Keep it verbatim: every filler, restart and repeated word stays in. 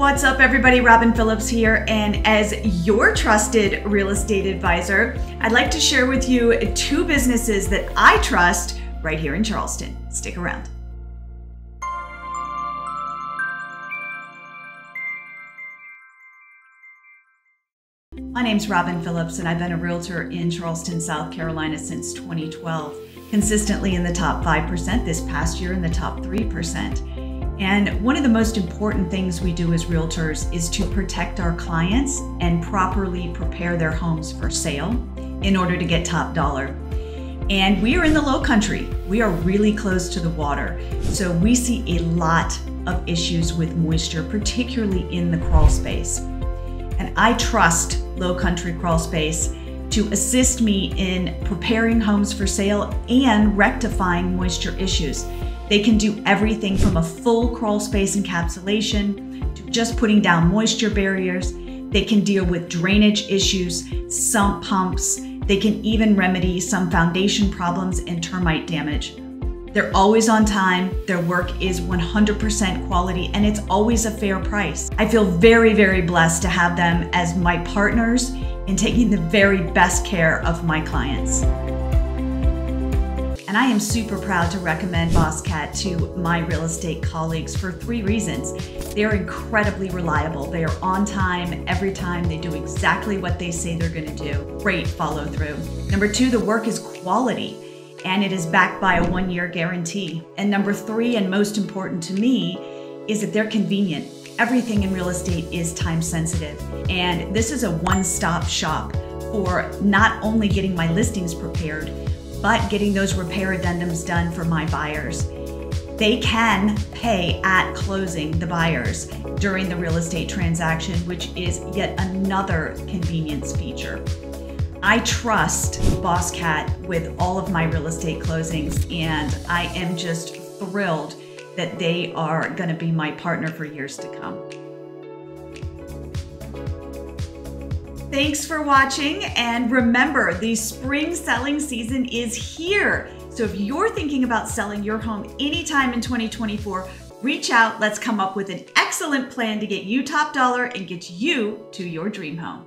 What's up everybody, Robin Phillips here, and as your trusted real estate advisor, I'd like to share with you two businesses that I trust right here in Charleston. Stick around. My name's Robin Phillips and I've been a realtor in Charleston, South Carolina since twenty twelve, consistently in the top five percent, this past year in the top three percent. And one of the most important things we do as realtors is to protect our clients and properly prepare their homes for sale in order to get top dollar. And we are in the Low Country. We are really close to the water. So we see a lot of issues with moisture, particularly in the crawl space. And I trust Low Country Crawl Space to assist me in preparing homes for sale and rectifying moisture issues. They can do everything from a full crawl space encapsulation to just putting down moisture barriers. They can deal with drainage issues, sump pumps. They can even remedy some foundation problems and termite damage. They're always on time. Their work is one hundred percent quality and it's always a fair price. I feel very, very blessed to have them as my partners in taking the very best care of my clients. And I am super proud to recommend BossCat to my real estate colleagues for three reasons. They're incredibly reliable. They are on time every time. They do exactly what they say they're gonna do. Great follow through. Number two, the work is quality and it is backed by a one year guarantee. And number three, and most important to me, is that they're convenient. Everything in real estate is time sensitive. And this is a one-stop shop for not only getting my listings prepared, but getting those repair addendums done for my buyers. They can pay at closing, the buyers, during the real estate transaction, which is yet another convenience feature. I trust BossCat with all of my real estate closings, and I am just thrilled that they are gonna be my partner for years to come. Thanks for watching, and remember, the spring selling season is here. So if you're thinking about selling your home anytime in twenty twenty-four, reach out. Let's come up with an excellent plan to get you top dollar and get you to your dream home.